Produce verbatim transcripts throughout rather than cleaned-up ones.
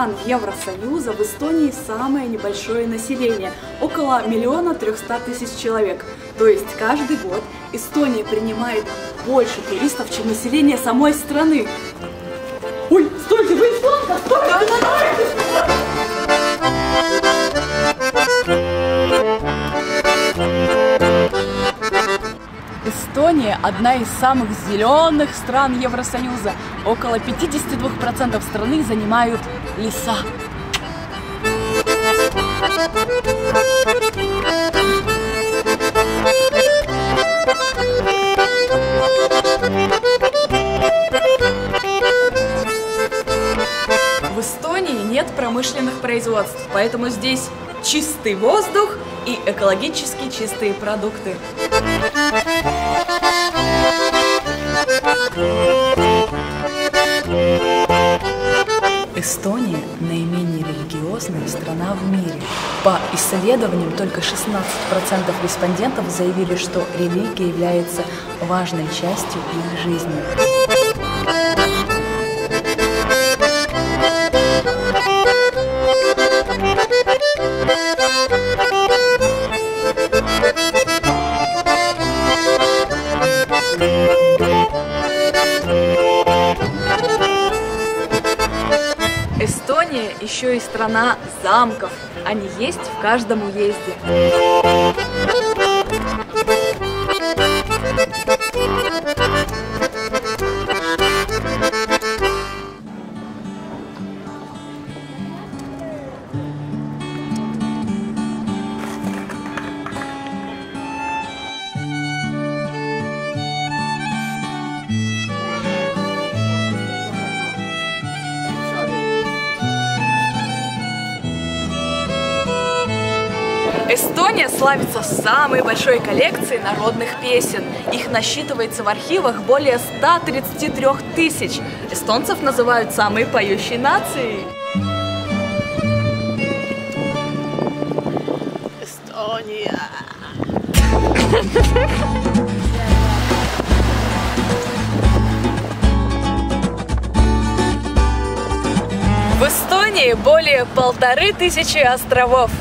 стран Евросоюза в Эстонии самое небольшое население – около миллиона трехста тысяч человек. То есть каждый год Эстония принимает больше туристов, чем население самой страны. Ой, стойте, вы эстонка, стойте, вы Эстония – одна из самых зеленых стран Евросоюза. Около пятидесяти двух процентов страны занимают леса. В Эстонии нет промышленных производств, поэтому здесь чистый воздух и экологически чистые продукты. Эстония – наименее религиозная страна в мире. По исследованиям, только шестнадцать процентов респондентов заявили, что религия является важной частью их жизни. Эстония еще и страна замков. Они есть в каждом уезде. Эстония славится самой большой коллекцией народных песен. Их насчитывается в архивах более ста тридцати трёх тысяч. Эстонцев называют самой поющей нацией. Эстония. В Эстонии более полторы тысячи островов.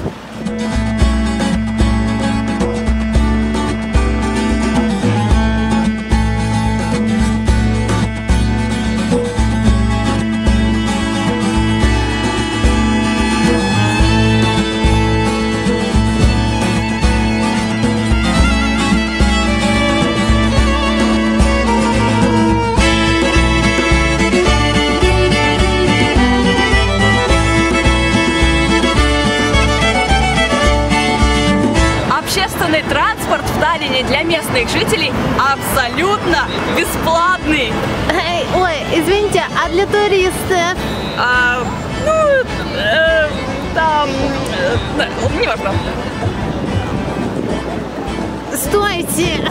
Общественный транспорт в Таллине для местных жителей абсолютно бесплатный. Эй, ой, извините, а для туристов? А, ну, э, там, э, неважно. Стойте!